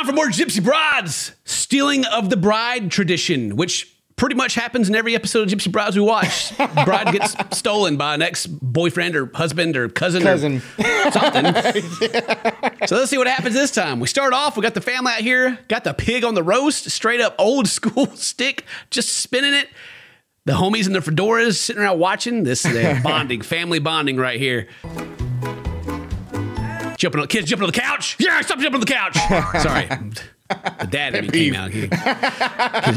Time for more Gypsy Brides! Stealing of the bride tradition, which pretty much happens in every episode of Gypsy Brides we watch. Bride gets stolen by an ex-boyfriend or husband or cousin. Or something. Yeah. So let's see what happens this time. We start off, we got the family out here, got the pig on the roast, straight up old school stick, just spinning it. The homies in their fedoras sitting around watching. This is a bonding, family bonding right here. Jumping on the kids, jumping on the couch. Yeah, stop jumping on the couch. Sorry, the dad in me came out. Kids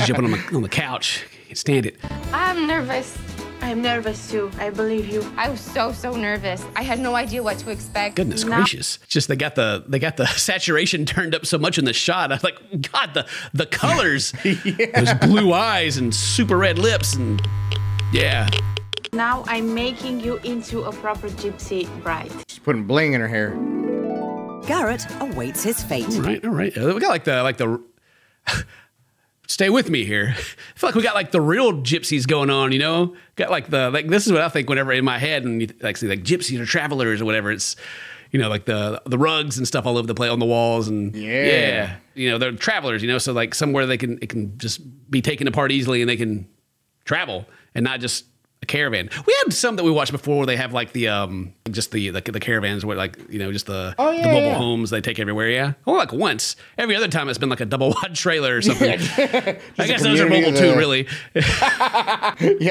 jumping on the couch. Can't stand it. I'm nervous. I'm nervous too. I believe you. I was so nervous. I had no idea what to expect. Goodness gracious! Just they got the saturation turned up so much in the shot. I was like, God, the colors. Yeah. Those blue eyes and super red lips and yeah. Now I'm making you into a proper gypsy bride. She's putting bling in her hair. Garrett awaits his fate. All right. We got like the stay with me here. I feel like we got like the real gypsies going on, you know? Got like this is what I think whenever in my head and you like see like gypsies or travelers or whatever. It's, you know, like the rugs and stuff all over the place on the walls and yeah. You know, they're travelers, you know, so like somewhere it can just be taken apart easily and they can travel and not just a caravan. We had some that we watched before where they have like the just the caravans where like, you know, just the mobile homes they take everywhere. Yeah, well, like once every other time it's been like a double wide trailer or something. I guess those are mobile too, really. Yeah,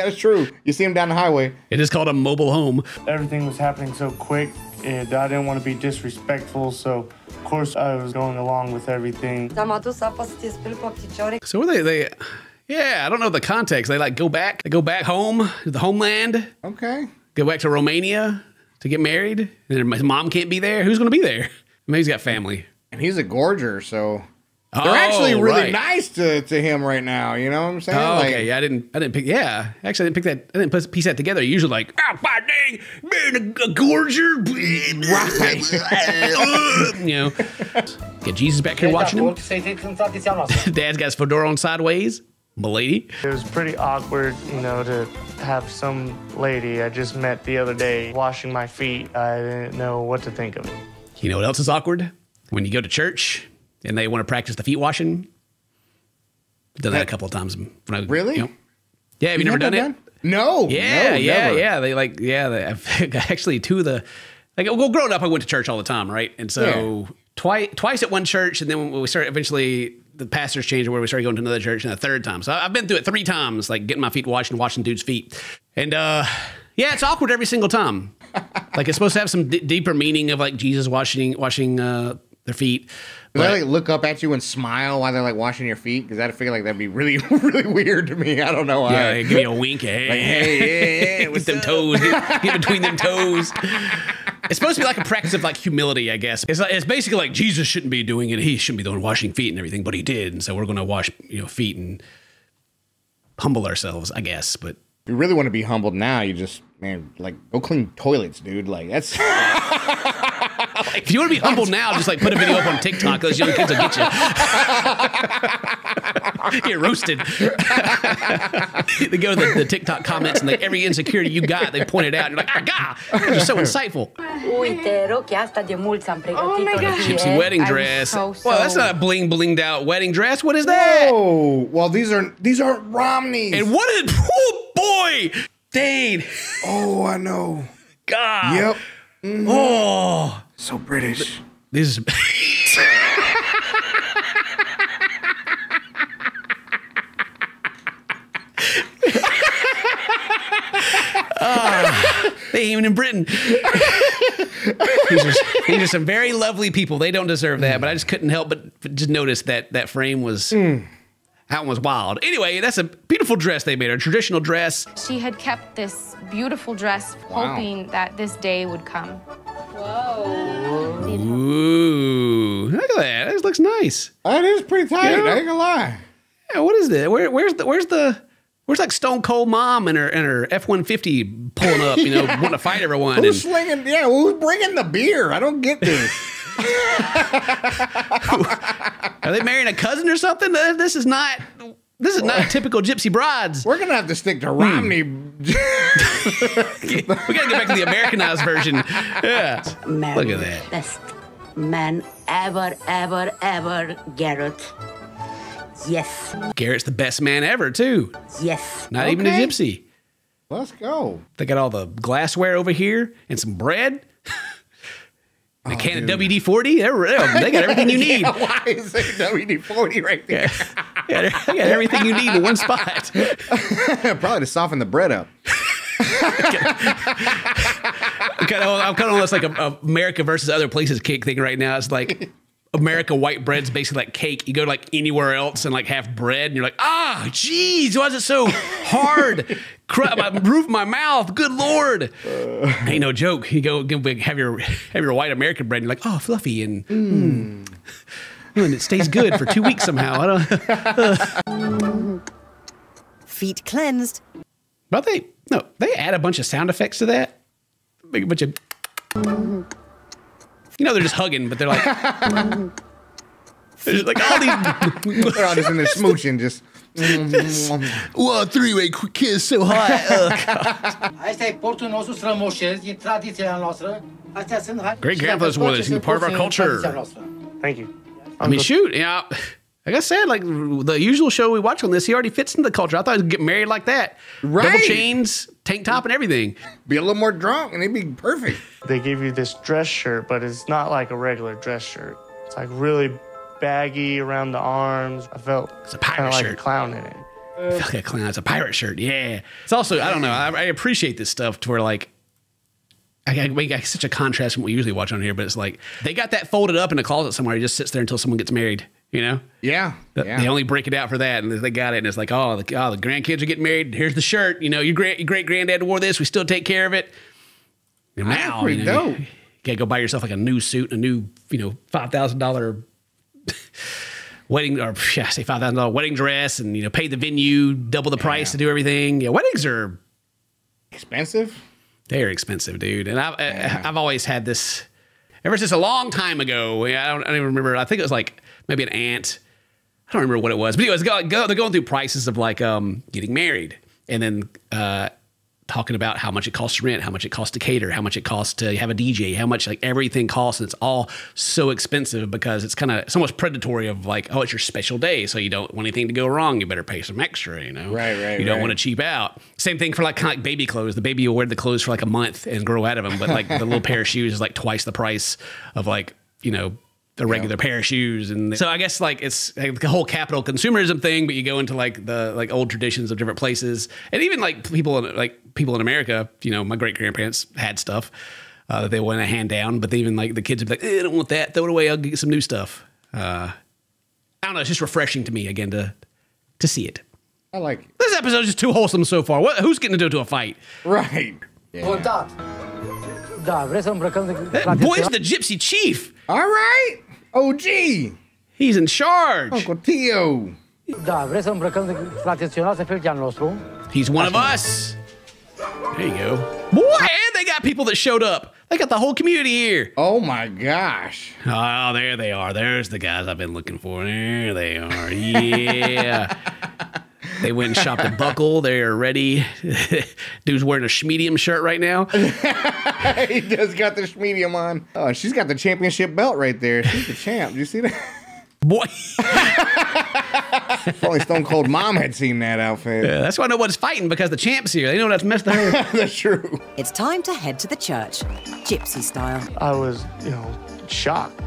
it's true. You see them down the highway. It is called a mobile home. Everything was happening so quick and I didn't want to be disrespectful, so of course I was going along with everything. So were they yeah, I don't know the context. They like go back home to the homeland. Okay. Go back to Romania to get married. And his mom can't be there. Who's going to be there? I mean, he's got family. And he's a gorger, so they're actually really nice to him right now. You know what I'm saying? Oh, like, okay. Yeah, I didn't pick. Yeah, actually, I didn't piece that together. You're usually like, oh my dang, man, a gorger, right? You know, get Jesus back here watching him. Dad's got his fedora on sideways. Milady. It was pretty awkward, you know, to have some lady I just met the other day washing my feet. I didn't know what to think of it. You know what else is awkward? When you go to church and they want to practice the feet washing. I've done that a couple of times. Really? You know. Yeah, have you never done it? No. Yeah, never. They like, yeah, actually well, growing up, I went to church all the time, right? And so twice at one church, and then when we started eventually... the pastors changed where we started going to another church and a third time. So I've been through it 3 times, like getting my feet washed and washing dudes' feet. And yeah, it's awkward every single time. Like it's supposed to have some deeper meaning of like Jesus washing their feet. Do they like look up at you and smile while they're like washing your feet? Because I feel like that'd be really, really weird to me. I don't know why. Yeah, they give me a wink. Hey, like, hey, with them toes, get between them toes. It's supposed to be like a practice of like humility, I guess. It's basically like Jesus shouldn't be doing it. He shouldn't be the one washing feet and everything, but he did. And so we're going to wash, you know, feet and humble ourselves, I guess. But if you really want to be humbled now, you just, man, like go clean toilets, dude. Like that's... If you want to be humble now, just like put a video up on TikTok. Those young kids will get you. Get roasted. They go to the TikTok comments and like every insecurity you got, they point it out. And you're like, ah, God, you're so insightful. Oh my God. Gypsy wedding dress. So. Well, that's not a blinged out wedding dress. What is that? Oh, well, these aren't Romneys. And what is? Oh boy, Dane. Oh, I know. God. Yep. Mm-hmm. Oh, so British. This is they ain't even in Britain. These are some very lovely people. They don't deserve that, but I just couldn't help but just notice that frame was that one was wild. Anyway, that's a beautiful dress they made, a traditional dress. She had kept this beautiful dress, hoping that this day would come. Whoa. Ooh, look at that. That looks nice. That is pretty tight, you know? I ain't gonna lie. Yeah, what is that? Where's like Stone Cold Mom and her F-150 pulling up, you know, wanting to fight everyone? Who's slinging, yeah, who's bringing the beer? I don't get this. Are they marrying a cousin or something? This is not typical Gypsy Brides. We're gonna have to stick to Romney. We gotta get back to the Americanized version. Yeah. Look at that. Best man ever, Garrett. Yes. Garrett's the best man ever, too. Yes. Not even a gypsy. Let's go. They got all the glassware over here and some bread. And a can of WD-40. They got everything you need. Yeah, why is there WD-40 right there? Yeah, they got everything you need in one spot. Probably to soften the bread up. I'm kind of on this like a America versus other places cake thing right now. It's like America white bread's basically like cake. You go like anywhere else and like have bread and you're like, ah, geez, why is it so hard? My mouth, good Lord. Ain't no joke. You go have your white American bread and you're like, oh, fluffy and and it stays good for 2 weeks somehow. I don't Feet cleansed. But they add a bunch of sound effects to that. Like a bunch of, you know, they're just hugging, but they're like, they're just like all these. They're all just in there smooching, just. Whoa, three-way kiss so high. Great grandpas wore this, part of our culture. Thank you. I mean, shoot, yeah. You know, like I said, like the usual show we watch on this, he already fits into the culture. I thought he'd get married like that. Right. Double chains, tank top and everything. Be a little more drunk and it'd be perfect. They give you this dress shirt, but it's not like a regular dress shirt. It's like really baggy around the arms. I felt it's a pirate shirt. Like a clown in it. I felt like a clown. It's a pirate shirt, yeah. It's also, I don't know, I appreciate this stuff to where like, I make such a contrast from what we usually watch on here, but it's like, they got that folded up in a closet somewhere. It just sits there until someone gets married. You know? Yeah, They only break it out for that, and they got it, and it's like, oh, the grandkids are getting married. Here's the shirt. You know, your great-granddad wore this. We still take care of it. And now, you know, you gotta go buy yourself like a new suit, a new, you know, $5,000 wedding, or yeah, I say $5,000 wedding dress, and, you know, pay the venue, double the price to do everything. Yeah, weddings are... expensive? They're expensive, dude. And I've always had this... Ever since a long time ago, I don't even remember. I think it was like... maybe an aunt. I don't remember what it was. But anyways, they're going through prices of like getting married and then talking about how much it costs to rent, how much it costs to cater, how much it costs to have a DJ, how much like everything costs. And it's all so expensive because it's kind of so much predatory of like, oh, it's your special day. So you don't want anything to go wrong. You better pay some extra, you know? Right. You don't want to cheap out. Same thing for like kind of like baby clothes. The baby will wear the clothes for like a month and grow out of them. But like the little pair of shoes is like twice the price of like, you know, the regular pair of shoes. And so I guess like it's like the whole capital consumerism thing, but you go into like the old traditions of different places and even like people in America, you know, my great grandparents had stuff that they want to hand down, but even like the kids would be like, I don't want that, throw it away, I'll get some new stuff. I don't know, it's just refreshing to me again to see it. I like it. This episode's just too wholesome so far. Who's getting into a fight? Right. Yeah. That boy's the gypsy chief. All right. OG. He's in charge. Uncle Tio. He's one of us. There you go. Boy, and they got people that showed up. They got the whole community here. Oh, my gosh. Oh, there they are. There's the guys I've been looking for. There they are. Yeah. They went and shopped a buckle. They're ready. Dude's wearing a schmedium shirt right now. He just got the schmedium on. Oh, she's got the championship belt right there. She's the champ. Did you see that? Boy. If only Stone Cold Mom had seen that outfit. Yeah, that's why nobody's fighting, because the champ's here. They know that's messed up. That's true. It's time to head to the church, gypsy style. I was, you know, shocked.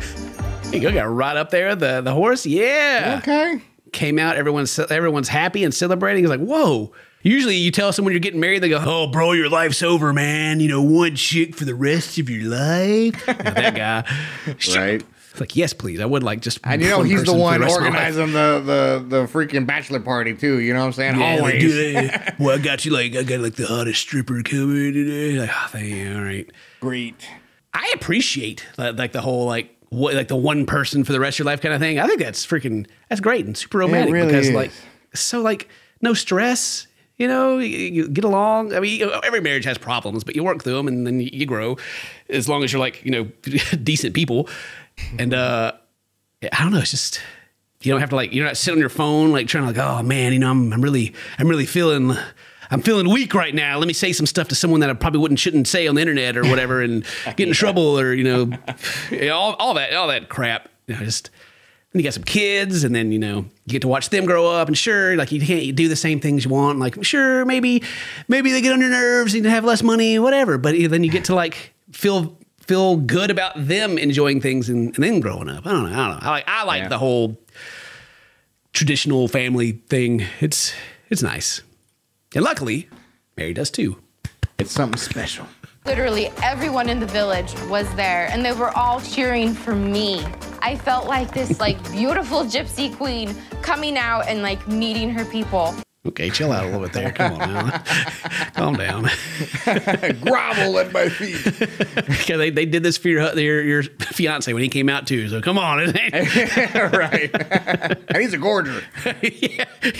You got right up there, the horse. Yeah. Okay. Came out, everyone's happy and celebrating. It's like, whoa. Usually you tell someone you're getting married, they go, oh, bro, your life's over, man. You know, one chick for the rest of your life. That guy. Right. It's like, yes, please. I would like just and you know, he's the one organizing the freaking bachelor party, too. You know what I'm saying? Yeah, always. Like, well, I got the hottest stripper coming today. Like, oh, thank you. All right. Great. I appreciate like the whole like the one person for the rest of your life kind of thing. I think that's great and super romantic really because is. Like, so like no stress, you know, you get along. I mean, every marriage has problems, but you work through them and then you grow as long as you're like, you know, decent people. And, I don't know. It's just, you don't have to like, you're not sitting on your phone, like trying to like, oh man, you know, I'm really feeling I'm feeling weak right now. Let me say some stuff to someone that I probably shouldn't say on the internet or whatever, and get in trouble or, you know, all that crap. You know, then you got some kids, and then, you know, you get to watch them grow up, and sure, like, you can't do the same things you want. Like, sure, maybe they get on your nerves and you have less money, whatever. But then you get to, like, feel good about them enjoying things and then growing up. I don't know. I like the whole traditional family thing. It's nice. And luckily, Mary does too. It's something special. Literally everyone in the village was there, and they were all cheering for me. I felt like this, like, beautiful gypsy queen coming out and, like, meeting her people. Okay, chill out a little bit there. Come on now. Calm down. Grovel at my feet. Okay, they did this for your fiance when he came out too, so come on. Right. And he's a gorger.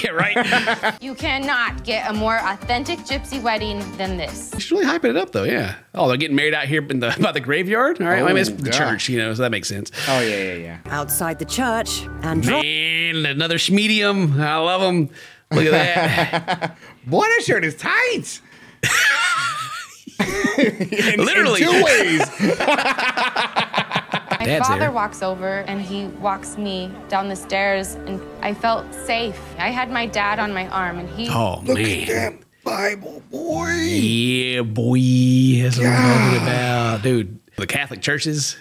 yeah, right. You cannot get a more authentic gypsy wedding than this. She's really hyping it up though, yeah. Oh, they're getting married out here in by the graveyard? All right, oh, I mean, it's the church, you know, so that makes sense. Oh, yeah. Outside the church. Man, another schmedium. I love them. Look at that. Boy, that shirt is tight. Literally. In 2 ways. My father walks over and he walks me down the stairs, and I felt safe. I had my dad on my arm, and he... Oh, man. Look at that Bible, boy. Yeah, boy. That's what I'm talking about. Dude, the Catholic churches,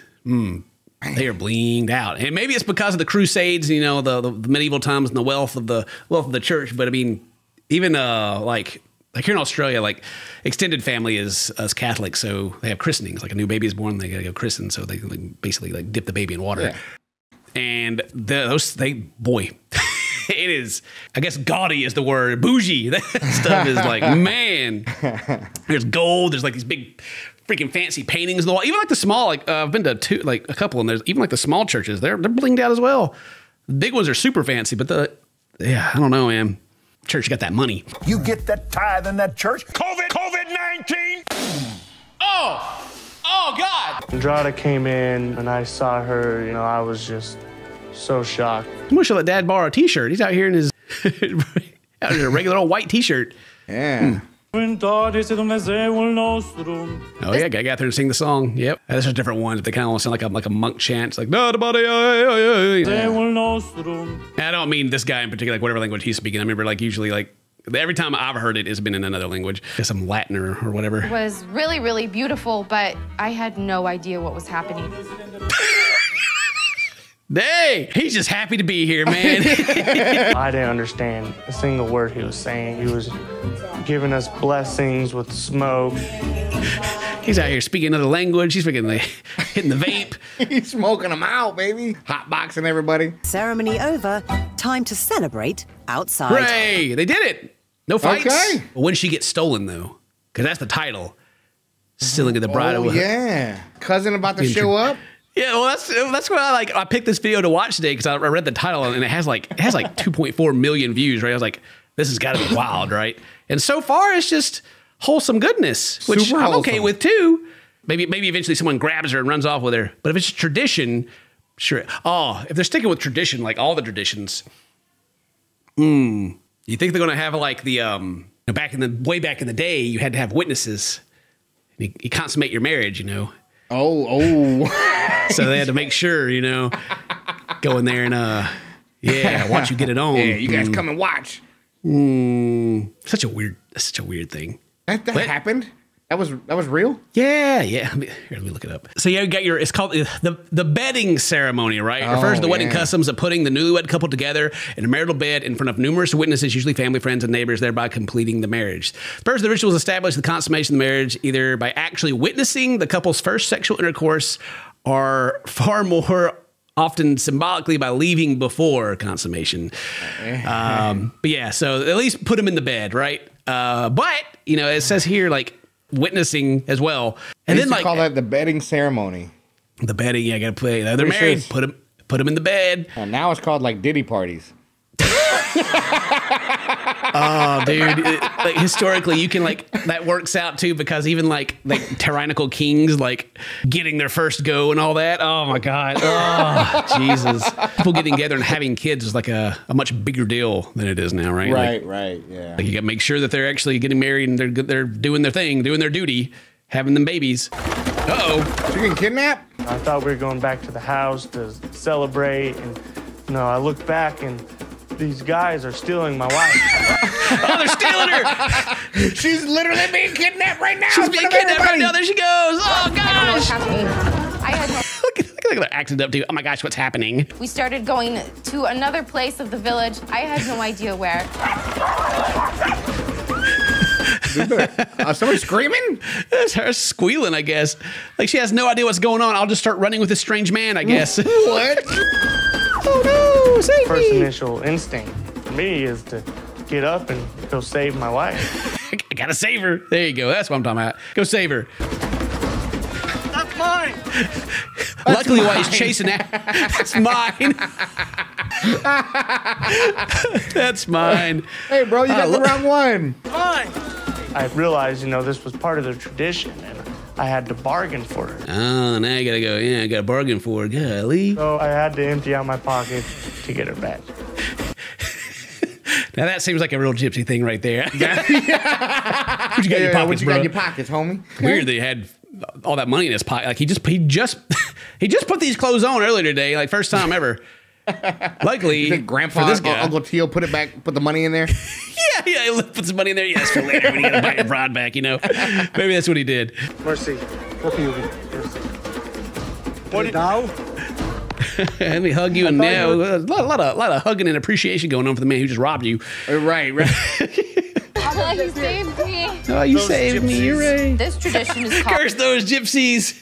they are blinged out, and maybe it's because of the Crusades, you know, the medieval times and the wealth of the church. But I mean, even like here in Australia, like, extended family is us Catholics, so they have christenings. Like, a new baby is born, they gotta go christen, so they basically dip the baby in water, and boy, it is, I guess, gaudy is the word. Bougie. That stuff is like, man. There's gold. There's like these big, freaking fancy paintings in the wall. Even like the small, like I've been to a couple, and there's even like the small churches. They're blinged out as well. The big ones are super fancy, but I don't know, man. Church got that money. You get that tithe in that church. COVID 19. Oh God. Andrada came in, and I saw her. You know, I was just so shocked. I'm gonna let Dad borrow a T-shirt. He's out here in his out in a regular old white T-shirt. Yeah. Oh yeah, I got there and sing the song. Yep, there's different ones, but they kind of all sound like a monk chant. It's like, I don't mean this guy in particular, like whatever language he's speaking. I remember, like, usually, like, every time I've heard it, it's been in another language, some Latin or whatever. It was really, really beautiful, but I had no idea what was happening. Hey, he's just happy to be here, man. I didn't understand a single word he was saying. He was giving us blessings with smoke. He's out here speaking another language. He's freaking hitting the vape. He's smoking them out, baby. Hot boxing everybody. Ceremony over. Time to celebrate outside. Hooray! They did it. No fights. Okay. When she gets stolen, though, because that's the title. Stealing of the bride. Oh, yeah. Cousin about to show up. Yeah, well, that's what I like. I picked this video to watch today because I read the title, and it has like 2.4 million views, right? I was like, this has got to be wild, right? And so far, it's just wholesome goodness, which I'm okay with too. Maybe eventually someone grabs her and runs off with her. But if it's tradition, sure. Oh, if they're sticking with tradition, like all the traditions, you think they're gonna have like the way back in the day, you had to have witnesses. You consummate your marriage, you know. Oh. So they had to make sure, you know, go in there and, once you get it on. Yeah, you guys come and watch. Such a weird thing. That happened? That was real? Yeah. Here, let me look it up. So yeah, you got it's called the bedding ceremony, right? It refers to the wedding customs of putting the newlywed couple together in a marital bed in front of numerous witnesses, usually family, friends, and neighbors, thereby completing the marriage. First, the rituals establish the consummation of the marriage either by actually witnessing the couple's first sexual intercourse, or far more often symbolically by leaving before consummation. But yeah, so at least put them in the bed, right? But you know, it says here like, witnessing as well, and then like call that the bedding ceremony. The bedding, yeah, I gotta play. They're married. Put them in the bed. Well, now it's called like ditty parties. Oh, dude. Like, historically, you can, like, that works out, too, because even, like tyrannical kings, like, getting their first go and all that. Oh, my God. Oh, Jesus. People getting together and having kids is, like, a much bigger deal than it is now, right? Right, like, right, yeah. Like, you got to make sure that they're actually getting married and they're doing their thing, doing their duty, having them babies. Uh-oh. You getting kidnapped? I thought we were going back to the house to celebrate, and, you know, I looked back, and these guys are stealing my wife. Oh, they're stealing her! She's literally being kidnapped right now! She's being kidnapped right now! There she goes! Oh, gosh! I don't know what's happening. I had look at they're acting up, too. Oh, my gosh, what's happening? We started going to another place of the village. I had no idea where. Somebody screaming? That's her squealing, I guess. Like, she has no idea what's going on. I'll just start running with this strange man, I guess. What? Oh, no, save me. First initial instinct for me is to get up and go save my wife. I gotta save her. There you go. That's what I'm talking about. Go save her. That's mine. That's luckily, mine. While he's chasing that, that's mine. That's mine. Hey, bro, you got the wrong one. Mine. I realized, you know, this was part of the tradition, and I had to bargain for it. Oh, now you gotta go, yeah, I gotta bargain for her, golly. So I had to empty out my pocket to get her back. Now that seems like a real gypsy thing right there. What you got in your pockets, bro? What you got in your pockets, homie? Weird that he had all that money in his pocket. Like, he just put these clothes on earlier today, like first time ever. Luckily, Grandpa, this guy, Uncle Tio, put the money in there. Yeah, he puts the money in there. Yes, for later when you gotta buy your broad back, you know. Maybe that's what he did. Mercy, what you Mercy. What now? Let me hug you, and now a lot of hugging and appreciation going on for the man who just robbed you. Right. Oh, you saved me. Oh, you saved me. You're right. This tradition is called. Curse those gypsies.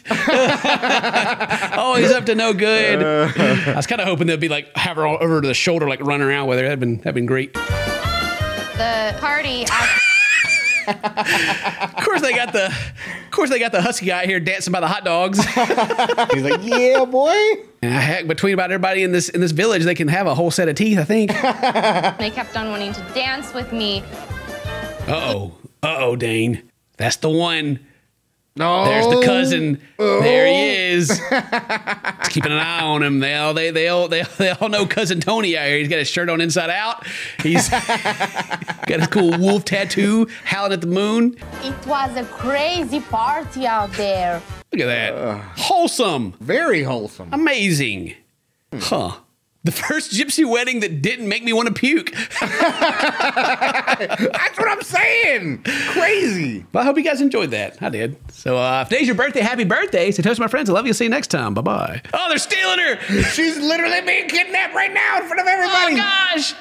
Always up to no good. I was kind of hoping they'd be like, have her all over to the shoulder, like running around with her. That'd been great. The party. Of course they got the husky guy here dancing by the hot dogs. He's like, yeah, boy. And heck, between about everybody in this village, they can have a whole set of teeth, I think. They kept on wanting to dance with me. Uh-oh, Dane. That's the one. No. There's the cousin. Oh. There he is. Just keeping an eye on him. They all know cousin Tony out here. He's got his shirt on inside out. He's got his cool wolf tattoo, howling at the moon. It was a crazy party out there. Look at that. Wholesome. Very wholesome. Amazing. Huh. The first gypsy wedding that didn't make me want to puke. That's what I'm saying. Crazy. Well, I hope you guys enjoyed that. I did. So if today's your birthday, happy birthday. Say toast, my friends. I love you. See you next time. Bye-bye. Oh, they're stealing her. She's literally being kidnapped right now in front of everybody. Oh, gosh.